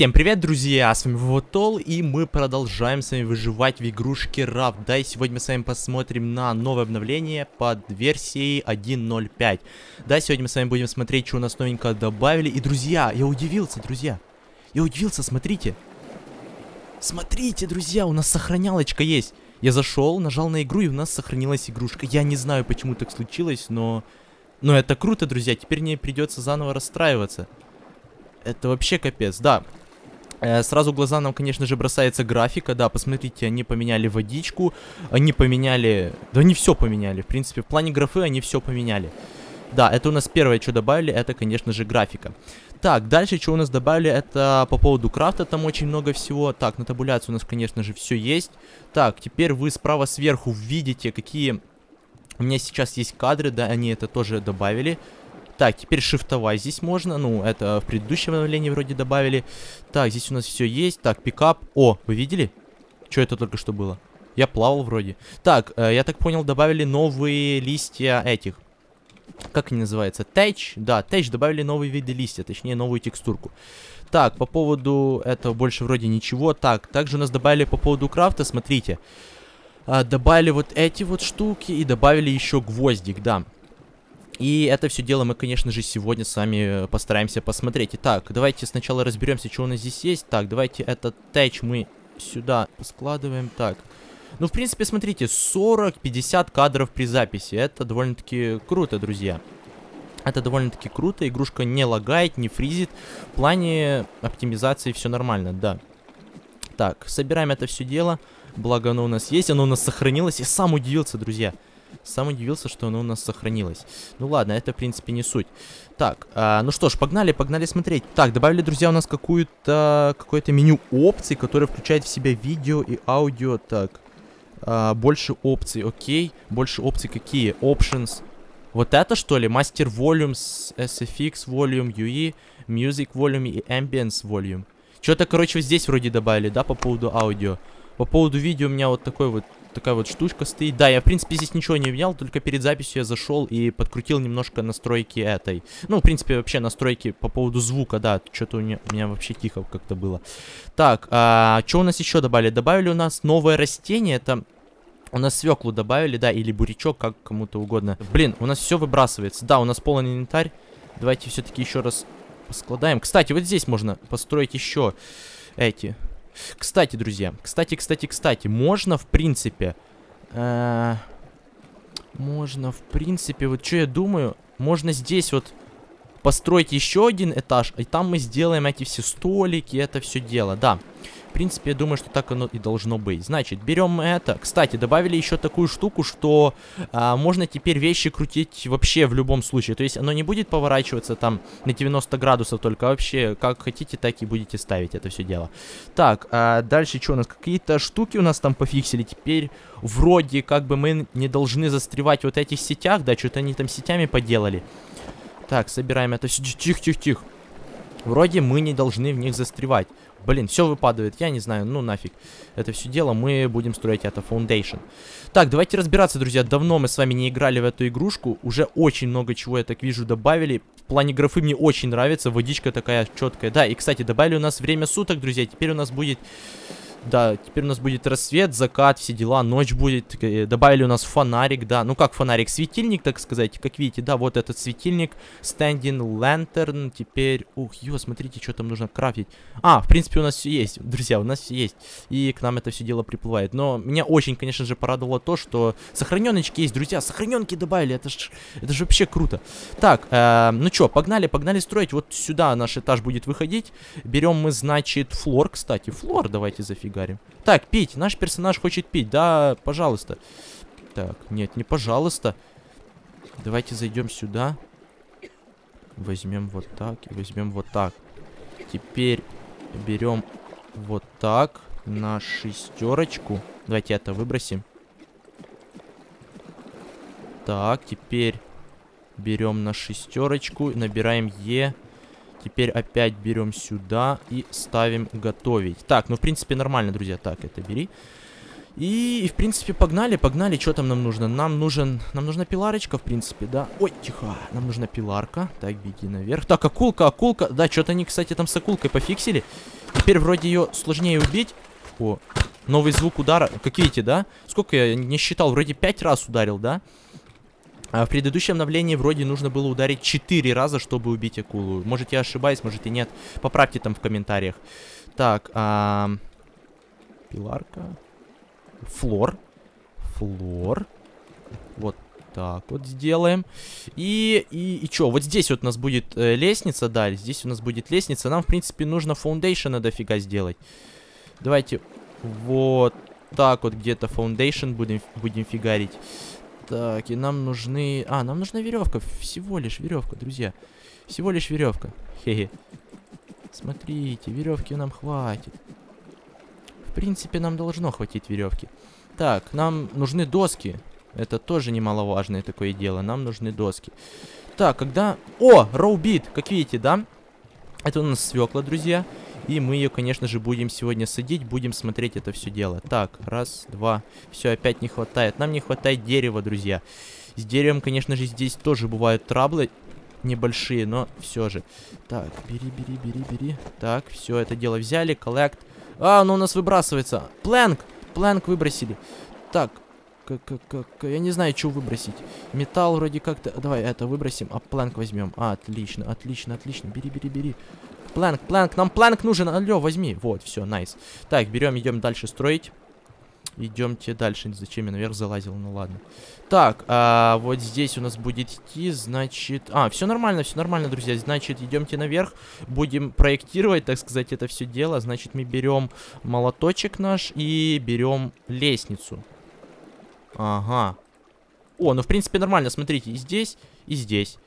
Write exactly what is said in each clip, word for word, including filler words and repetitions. Всем привет, друзья, с вами Воватол, и мы продолжаем с вами выживать в игрушке Raft. Да, и сегодня мы с вами посмотрим на новое обновление под версией один ноль пять. Да, сегодня мы с вами будем смотреть, что у нас новенькое добавили. И, друзья, я удивился, друзья, я удивился, смотрите. Смотрите, друзья, у нас сохранялочка есть. Я зашел, нажал на игру, и у нас сохранилась игрушка. Я не знаю, почему так случилось, но... Но это круто, друзья, теперь мне придется заново расстраиваться. Это вообще капец, да. Э, сразу в глаза нам, конечно же, бросается графика, да, посмотрите, они поменяли водичку, они поменяли... Да они все поменяли, в принципе, в плане графы они все поменяли. Да, это у нас первое, что добавили, это, конечно же, графика. Так, дальше, что у нас добавили, это по поводу крафта, там очень много всего. Так, на табуляции у нас, конечно же, все есть. Так, теперь вы справа сверху видите, какие... У меня сейчас есть кадры, да, они это тоже добавили. Так, теперь шифтовать здесь можно. Ну, это в предыдущем обновлении вроде добавили. Так, здесь у нас все есть. Так, пикап. О, вы видели? Что это только что было? Я плавал вроде. Так, э, я так понял, добавили новые листья этих. Как они называются? Тэч? Да, тэч добавили новые виды листья, точнее новую текстурку. Так, по поводу этого больше вроде ничего. Так, также у нас добавили по поводу крафта, смотрите. Э, добавили вот эти вот штуки и добавили еще гвоздик, да. И это все дело мы, конечно же, сегодня с вами постараемся посмотреть. Итак, давайте сначала разберемся, что у нас здесь есть. Так, давайте этот тэч мы сюда складываем. Так, ну, в принципе, смотрите, сорок-пятьдесят кадров при записи. Это довольно-таки круто, друзья. Это довольно-таки круто. Игрушка не лагает, не фризит. В плане оптимизации все нормально, да. Так, собираем это все дело. Благо оно у нас есть, оно у нас сохранилось. Я сам удивился, друзья. Сам удивился, что оно у нас сохранилось. Ну ладно, это в принципе не суть. Так, э, ну что ж, погнали, погнали смотреть. Так, добавили, друзья, у нас какую-то какое-то меню опций, которое включает в себя видео и аудио. Так, э, больше опций, окей. Больше опций какие? Options. Вот это что ли? Master Volume, эс эф икс Volume, ю и, Music Volume и Ambience Volume. Что-то, короче, вот здесь вроде добавили, да, по поводу аудио. По поводу видео у меня вот такой вот такая вот штучка стоит. Да, я, в принципе, здесь ничего не менял, только перед записью я зашел и подкрутил немножко настройки этой. Ну, в принципе, вообще настройки по поводу звука, да, что-то у, у меня вообще тихо как-то было. Так, а, что у нас еще добавили? Добавили у нас новое растение, это у нас свеклу добавили, да, или бурячок, как кому-то угодно. Блин, у нас все выбрасывается, да, у нас полный инвентарь. Давайте все-таки еще раз поскладаем. Кстати, вот здесь можно построить еще эти... Кстати, друзья, кстати, кстати, кстати, можно, в принципе, э, можно, в принципе, вот что я думаю, можно здесь вот построить еще один этаж, и там мы сделаем эти все столики, это все дело, да. В принципе, я думаю, что так оно и должно быть. Значит, берем это. Кстати, добавили еще такую штуку, что а, можно теперь вещи крутить вообще в любом случае. То есть оно не будет поворачиваться там на девяносто градусов только. Вообще, как хотите, так и будете ставить это все дело. Так, а дальше что у нас? Какие-то штуки у нас там пофиксили. Теперь вроде как бы мы не должны застревать вот этих сетях. Да, что-то они там сетями поделали. Так, собираем это все. Тихо-тихо-тихо. Вроде мы не должны в них застревать. Блин, все выпадает, я не знаю, ну нафиг. Это все дело, мы будем строить это Foundation. Так, давайте разбираться, друзья. Давно мы с вами не играли в эту игрушку. Уже очень много чего, я так вижу, добавили. В плане графы мне очень нравится. Водичка такая четкая, да, и, кстати, добавили у нас время суток, друзья. Теперь у нас будет... Да, теперь у нас будет рассвет, закат, все дела, ночь будет. Добавили у нас фонарик, да. Ну как фонарик, светильник, так сказать. Как видите, да, вот этот светильник. Standing lantern, теперь... Ух, ё, смотрите, что там нужно крафтить. А, в принципе, у нас все есть, друзья, у нас все есть. И к нам это все дело приплывает. Но меня очень, конечно же, порадовало то, что сохраненочки есть, друзья, сохраненки добавили. Это ж, это ж вообще круто. Так, э, ну чё, погнали, погнали строить. Вот сюда наш этаж будет выходить. Берем мы, значит, флор, кстати. Флор давайте зафиксируем. Гарри. Так, пить. Наш персонаж хочет пить. Да, пожалуйста. Так, нет, не пожалуйста. Давайте зайдем сюда. Возьмем вот так и возьмем вот так. Теперь берем вот так на шестерочку. Давайте это выбросим. Так, теперь берем на шестерочку, набираем Е. Теперь опять берем сюда и ставим готовить. Так, ну в принципе нормально, друзья. Так, это бери. И, и в принципе, погнали, погнали. Что там нам нужно? Нам нужен, нам нужна пиларочка, в принципе, да. Ой, тихо. Нам нужна пиларка. Так, беги наверх. Так, акулка, акулка. Да, что-то они, кстати, там с акулкой пофиксили. Теперь вроде ее сложнее убить. О, новый звук удара. Как видите, да? Сколько я не считал? Вроде пять раз ударил, да? А в предыдущем обновлении вроде нужно было ударить четыре раза, чтобы убить акулу. Может, я ошибаюсь, может и нет. Поправьте там в комментариях. Так, а... пиларка. Флор. Флор. Вот так вот сделаем. И, и, и что? Вот здесь вот у нас будет э, лестница. Да, здесь у нас будет лестница. Нам, в принципе, нужно фаундейшена дофига сделать. Давайте вот так вот где-то фаундейшн будем, будем фигарить. Так, и нам нужны... А, нам нужна веревка. Всего лишь веревка, друзья. Всего лишь веревка. Хе-хе. Смотрите, веревки нам хватит. В принципе, нам должно хватить веревки. Так, нам нужны доски. Это тоже немаловажное такое дело. Нам нужны доски. Так, когда... О, роубит, как видите, да? Это у нас свекла, друзья. И мы ее, конечно же, будем сегодня садить. Будем смотреть это все дело. Так, раз, два. Все, опять не хватает. Нам не хватает дерева, друзья. С деревом, конечно же, здесь тоже бывают траблы. Небольшие, но все же. Так, бери, бери, бери, бери. Так, все это дело взяли. Коллект. А, оно у нас выбрасывается. Плэнк. Плэнк выбросили. Так, как, как, как, я не знаю, что выбросить. Металл вроде как-то... Давай это выбросим, а плэнк возьмем. А, отлично, отлично, отлично. Бери, бери, бери. Планк, планк, нам планк нужен. Алло, возьми. Вот, все, найс. Так, берем, идем дальше строить. Идемте дальше. Зачем я наверх залазил? Ну ладно. Так, а, вот здесь у нас будет идти, значит... А, все нормально, все нормально, друзья. Значит, идемте наверх. Будем проектировать, так сказать, это все дело. Значит, мы берем молоточек наш и берем лестницу. Ага. О, ну в принципе нормально. Смотрите, и здесь, и здесь.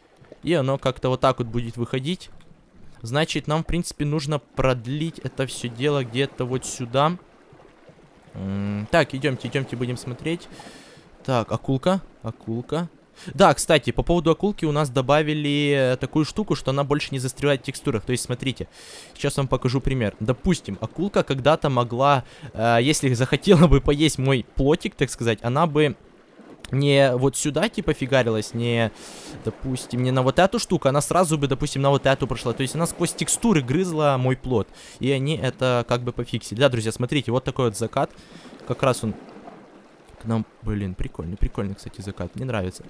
И оно как-то вот так вот будет выходить. Значит, нам, в принципе, нужно продлить это все дело где-то вот сюда. Так, идемте, идемте, будем смотреть. Так, акулка, акулка. Да, кстати, по поводу акулки у нас добавили такую штуку, что она больше не застревает в текстурах. То есть, смотрите, сейчас вам покажу пример. Допустим, акулка когда-то могла, э, если захотела бы поесть мой плотик, так сказать, она бы... Не вот сюда, типа, фигарилась, не, допустим, не на вот эту штуку, она сразу бы, допустим, на вот эту прошла. То есть она сквозь текстуры грызла мой плод. И они это как бы пофиксили. Да, друзья, смотрите, вот такой вот закат. Как раз он к нам, блин, прикольный, прикольный, кстати, закат. Мне нравится.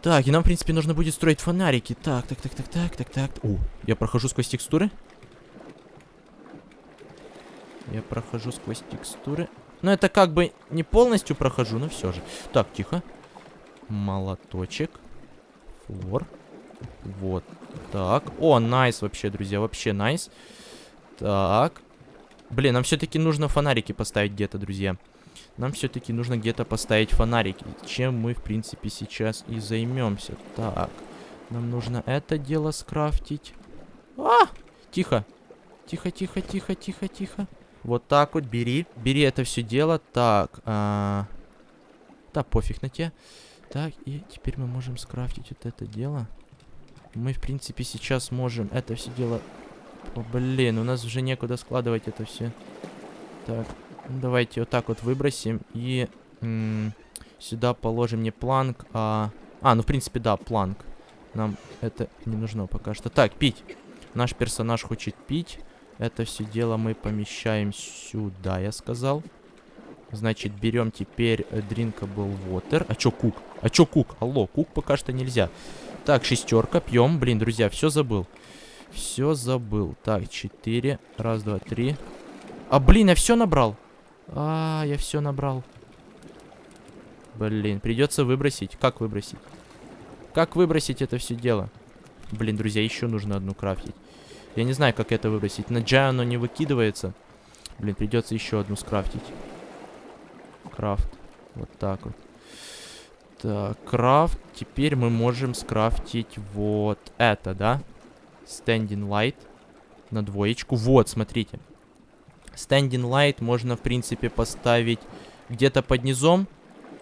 Так, и нам, в принципе, нужно будет строить фонарики. Так, так, так, так, так, так, так. О, я прохожу сквозь текстуры. Я прохожу сквозь текстуры. Но это как бы не полностью прохожу, но все же. Так, тихо. Молоточек. Флор. Вот так. О, найс вообще, друзья, вообще найс. Так. Блин, нам все-таки нужно фонарики поставить где-то, друзья. Нам все-таки нужно где-то поставить фонарики. Чем мы, в принципе, сейчас и займемся. Так. Нам нужно это дело скрафтить. А! Тихо. Тихо, тихо, тихо, тихо, тихо. Вот так вот, бери. Бери это все дело. Так. А... Да, пофиг на те. Так, и теперь мы можем скрафтить вот это дело. Мы, в принципе, сейчас можем это все дело... О, блин, у нас уже некуда складывать это все. Так, давайте вот так вот выбросим. И м-м, сюда положим не планк, а... А, ну, в принципе, да, планк. Нам это не нужно пока что. Так, пить. Наш персонаж хочет пить. Это все дело мы помещаем сюда, я сказал. Значит, берем теперь drinkable water. А чё кук? А чё кук? Алло, кук пока что нельзя. Так, шестерка, пьем. Блин, друзья, все забыл. Все забыл. Так, четыре. Раз, два, три. А, блин, я все набрал. А, я все набрал. Блин, придется выбросить. Как выбросить? Как выбросить это все дело? Блин, друзья, еще нужно одну крафтить. Я не знаю, как это выбросить. На джай оно не выкидывается. Блин, придется еще одну скрафтить. Крафт. Вот так вот. Так, крафт. Теперь мы можем скрафтить вот это, да? Standing light. На двоечку. Вот, смотрите. Standing light можно, в принципе, поставить где-то под низом.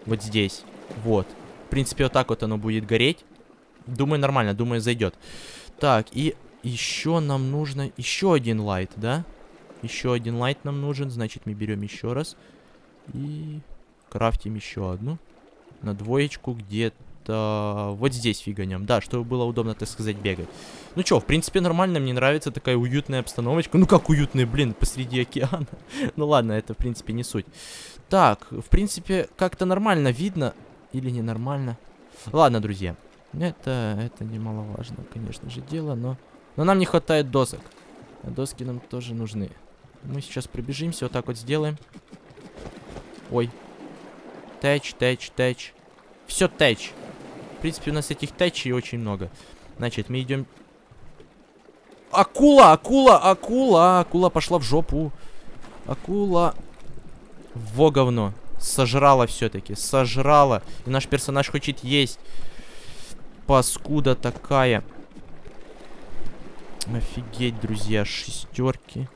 Вот здесь. Вот. В принципе, вот так вот оно будет гореть. Думаю, нормально. Думаю, зайдет. Так, и... Еще нам нужно... Еще один лайт, да? Еще один лайт нам нужен. Значит, мы берем еще раз. И крафтим еще одну. На двоечку где-то вот здесь фиганем. Да, чтобы было удобно, так сказать, бегать. Ну что, в принципе, нормально. Мне нравится такая уютная обстановочка. Ну как уютная, блин, посреди океана. Ну ладно, это, в принципе, не суть. Так, в принципе, как-то нормально видно. Или ненормально. Ладно, друзья. Это, это немаловажно, конечно же, дело, но... Но нам не хватает досок. А доски нам тоже нужны. Мы сейчас пробежимся, вот так вот сделаем. Ой. Тэч, тэч, тэч. Все тэч. В принципе, у нас этих тэчей очень много. Значит, мы идем... Акула, акула, акула. Акула пошла в жопу. Акула. Во говно. Сожрала все-таки. Сожрала. И наш персонаж хочет есть. Паскуда такая. Офигеть, друзья. Шестерки.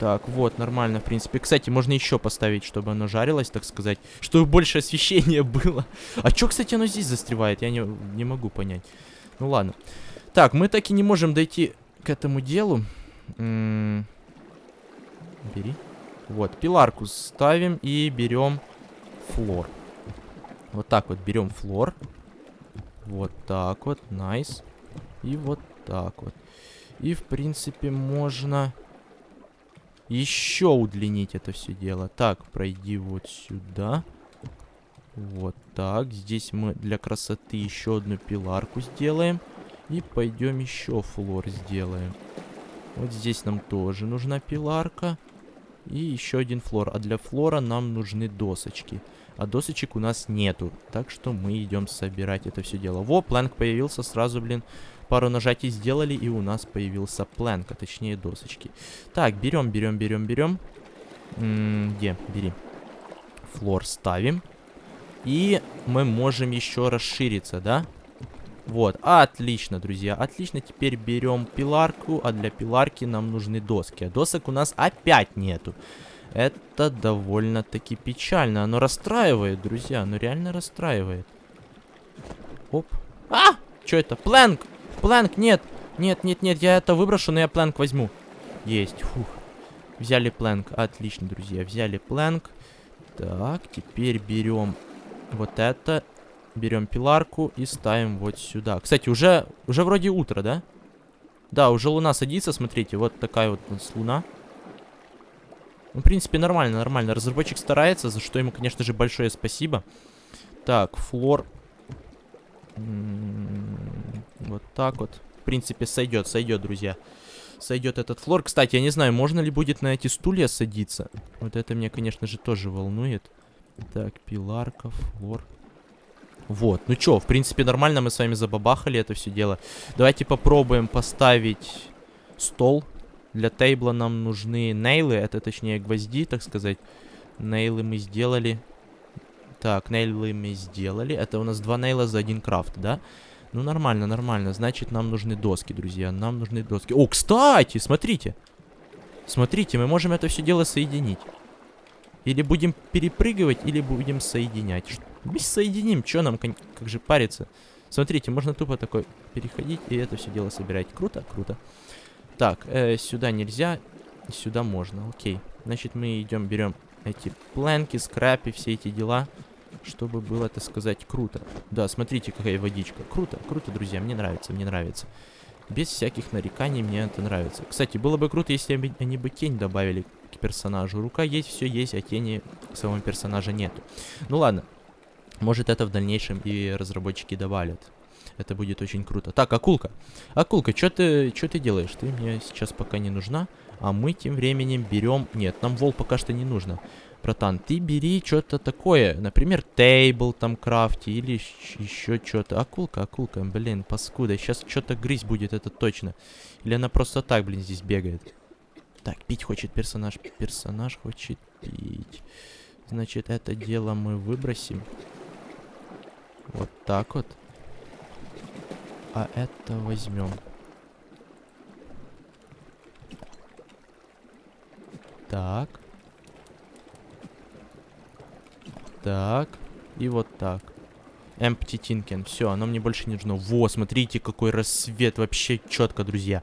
Так, вот, нормально, в принципе. Кстати, можно еще поставить, чтобы оно жарилось, так сказать. Чтобы больше освещения было. А что, кстати, оно здесь застревает? Я не, не могу понять. Ну ладно. Так, мы так и не можем дойти к этому делу. М-м- бери. Вот, пиларку ставим и берем флор. Вот так вот берем флор. Вот так вот, найс. И вот так вот. И, в принципе, можно еще удлинить это все дело. Так, пройди вот сюда. Вот так. Здесь мы для красоты еще одну пиларку сделаем. И пойдем еще флор сделаем. Вот здесь нам тоже нужна пиларка. И еще один флор. А для флора нам нужны досочки. А досочек у нас нету. Так что мы идем собирать это все дело. Во, планк появился сразу, блин. Пару нажатий сделали, и у нас появился планк, а точнее досочки. Так, берем, берем, берем, берем. М-м, где? Бери. Флор ставим. И мы можем еще расшириться, да? Вот, отлично, друзья, отлично. Теперь берем пиларку, а для пиларки нам нужны доски. А досок у нас опять нету. Это довольно-таки печально. Оно расстраивает, друзья, оно реально расстраивает. Оп. А! Что это? Планк! Планк, нет! Нет, нет, нет, я это выброшу, но я планк возьму. Есть, фух. Взяли планк, отлично, друзья, взяли планк. Так, теперь берем вот это... Берем пиларку и ставим вот сюда. Кстати, уже, уже вроде утро, да? Да, уже луна садится, смотрите. Вот такая вот у нас луна. Ну, в принципе, нормально, нормально. Разработчик старается, за что ему, конечно же, большое спасибо. Так, флор. М-м-м, вот так вот. В принципе, сойдет, сойдет, друзья. Сойдет этот флор. Кстати, я не знаю, можно ли будет на эти стулья садиться. Вот это меня, конечно же, тоже волнует. Так, пиларка, флор. Вот, ну чё, в принципе, нормально, мы с вами забабахали это все дело. Давайте попробуем поставить стол. Для тейбла нам нужны нейлы, это точнее гвозди, так сказать. Нейлы мы сделали. Так, нейлы мы сделали. Это у нас два нейла за один крафт, да? Ну, нормально, нормально. Значит, нам нужны доски, друзья, нам нужны доски. О, кстати, смотрите. Смотрите, мы можем это все дело соединить. Или будем перепрыгивать, или будем соединять. Мы соединим, что нам, как же париться. Смотрите, можно тупо такой переходить и это все дело собирать. Круто, круто. Так, э, сюда нельзя, сюда можно, окей. Значит, мы идем, берем эти планки, скрапы, все эти дела, чтобы было, так сказать, круто. Да, смотрите, какая водичка. Круто, круто, друзья, мне нравится, мне нравится. Без всяких нареканий мне это нравится. Кстати, было бы круто, если они бы тень добавили к персонажу. Рука есть, все есть, а тени самого персонажа нету. Ну ладно. Может, это в дальнейшем и разработчики добавят. Это будет очень круто. Так, акулка. Акулка, что ты, что ты делаешь? Ты мне сейчас пока не нужна. А мы тем временем берем... Нет, нам вол пока что не нужно. Братан, ты бери что-то такое. Например, тейбл там крафти или еще что-то. Акулка, акулка, блин, паскуда. Сейчас что-то грызть будет, это точно. Или она просто так, блин, здесь бегает. Так, пить хочет персонаж. Персонаж хочет пить. Значит, это дело мы выбросим. Вот так вот. А это возьмем. Так. Так. И вот так. Empty Tinken. Все, оно мне больше не нужно. Во, смотрите, какой рассвет. Вообще четко, друзья.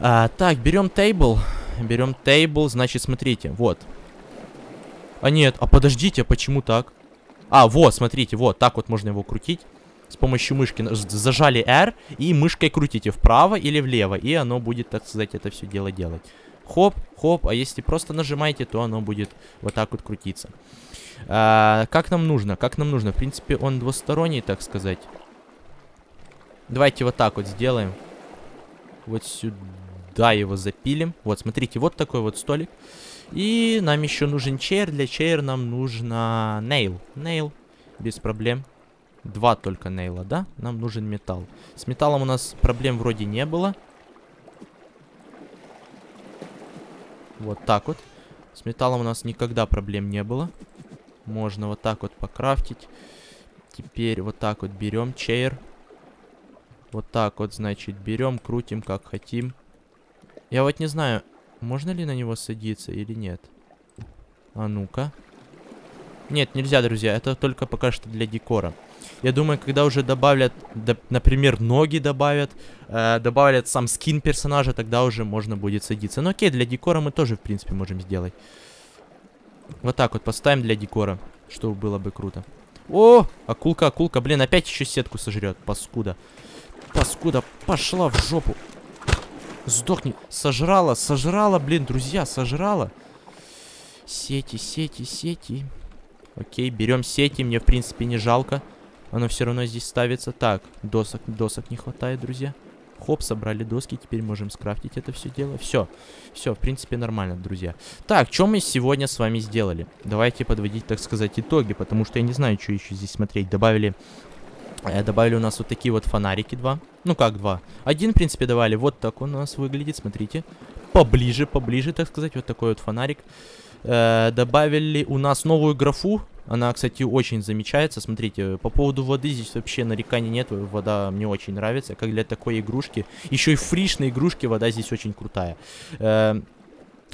А, так, берем тейбл. Берем тейбл. Значит, смотрите, вот. А нет, а подождите, почему так? А, вот, смотрите, вот, так вот можно его крутить. С помощью мышки зажали R и мышкой крутите вправо или влево. И оно будет, так сказать, это все дело делать. Хоп, хоп, а если просто нажимаете, то оно будет вот так вот крутиться. А, как нам нужно? Как нам нужно? В принципе, он двусторонний, так сказать. Давайте вот так вот сделаем. Вот сюда его запилим. Вот, смотрите, вот такой вот столик. И нам еще нужен чейр. Для чейр нам нужно нейл. Нейл, без проблем. Два только нейла, да? Нам нужен металл. С металлом у нас проблем вроде не было. Вот так вот. С металлом у нас никогда проблем не было. Можно вот так вот покрафтить. Теперь вот так вот берем чейр. Вот так вот, значит, берем, крутим, как хотим. Я вот не знаю, можно ли на него садиться или нет. А ну-ка. Нет, нельзя, друзья, это только пока что для декора. Я думаю, когда уже добавят, до, например, ноги добавят, э, добавят сам скин персонажа, тогда уже можно будет садиться. Но окей, для декора мы тоже, в принципе, можем сделать. Вот так вот поставим для декора, чтобы было бы круто. О, акулка, акулка, блин, опять еще сетку сожрет, паскуда. Паскуда, пошла в жопу. Сдохни. Сожрала, сожрала, блин, друзья, сожрала. Сети, сети, сети. Окей, берем сети, мне, в принципе, не жалко. Оно все равно здесь ставится. Так, досок, досок не хватает, друзья. Хоп, собрали доски, теперь можем скрафтить это все дело. Все, все, в принципе, нормально, друзья. Так, что мы сегодня с вами сделали? Давайте подводить, так сказать, итоги, потому что я не знаю, что еще здесь смотреть. Добавили... Добавили у нас вот такие вот фонарики два. Ну как два? Один, в принципе, давали. Вот так он у нас выглядит, смотрите. Поближе, поближе, так сказать. Вот такой вот фонарик. Э-э, добавили у нас новую графу. Она, кстати, очень замечается. Смотрите, по поводу воды здесь вообще нареканий нет. Вода мне очень нравится, как для такой игрушки. Еще и фришной игрушки вода здесь очень крутая. Э-э,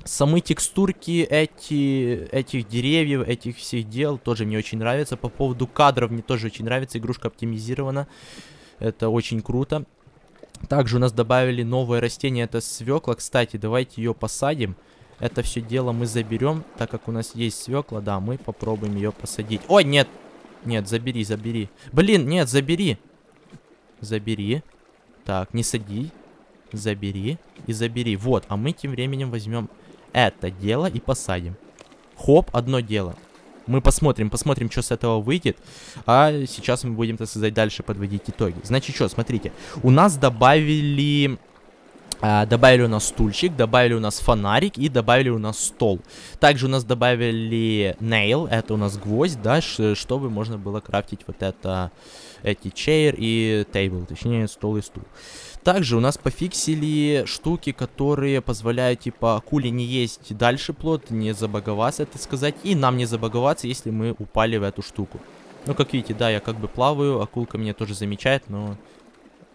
Самые текстурки эти, этих деревьев, этих всех дел тоже мне очень нравятся. По поводу кадров мне тоже очень нравится. Игрушка оптимизирована. Это очень круто. Также у нас добавили новое растение. Это свекла. Кстати, давайте ее посадим. Это все дело мы заберем. Так как у нас есть свекла, да, мы попробуем ее посадить. О, нет! Нет, забери, забери. Блин, нет, забери. Забери. Так, не сади. Забери и забери. Вот, а мы тем временем возьмем... это дело и посадим. Хоп, одно дело. Мы посмотрим, посмотрим, что с этого выйдет. А сейчас мы будем, так сказать, дальше подводить итоги. Значит, что, смотрите. У нас добавили... А, добавили у нас стульчик, добавили у нас фонарик и добавили у нас стол. Также у нас добавили nail, это у нас гвоздь, да, чтобы можно было крафтить вот это... эти chair и table, точнее стол и стул. Также у нас пофиксили штуки, которые позволяют, типа, акуле не есть дальше плод, не забаговаться, это сказать, и нам не забаговаться, если мы упали в эту штуку. Ну, как видите, да, я как бы плаваю, акулка меня тоже замечает, но...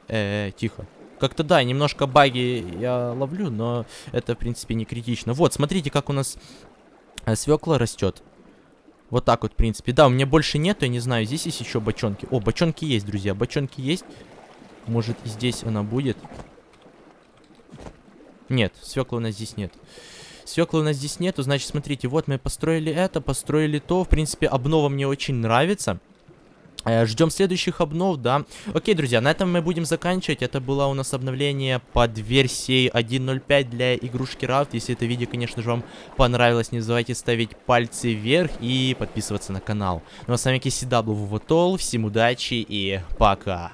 Э-э, тихо. Как-то, да, немножко баги я ловлю, но это, в принципе, не критично. Вот, смотрите, как у нас свекла растет. Вот так вот, в принципе. Да, у меня больше нету, я не знаю, здесь есть еще бочонки. О, бочонки есть, друзья, бочонки есть. Может, и здесь она будет? Нет, свеклы у нас здесь нет. Свеклы у нас здесь нету, значит, смотрите, вот мы построили это, построили то. В принципе, обнова мне очень нравится. Ждем следующих обнов, да. Окей, друзья, на этом мы будем заканчивать. Это было у нас обновление под версией один ноль пять для игрушки Raft. Если это видео, конечно же, вам понравилось, не забывайте ставить пальцы вверх и подписываться на канал. Ну а с вами Киси Дабл Воватол, всем удачи и пока!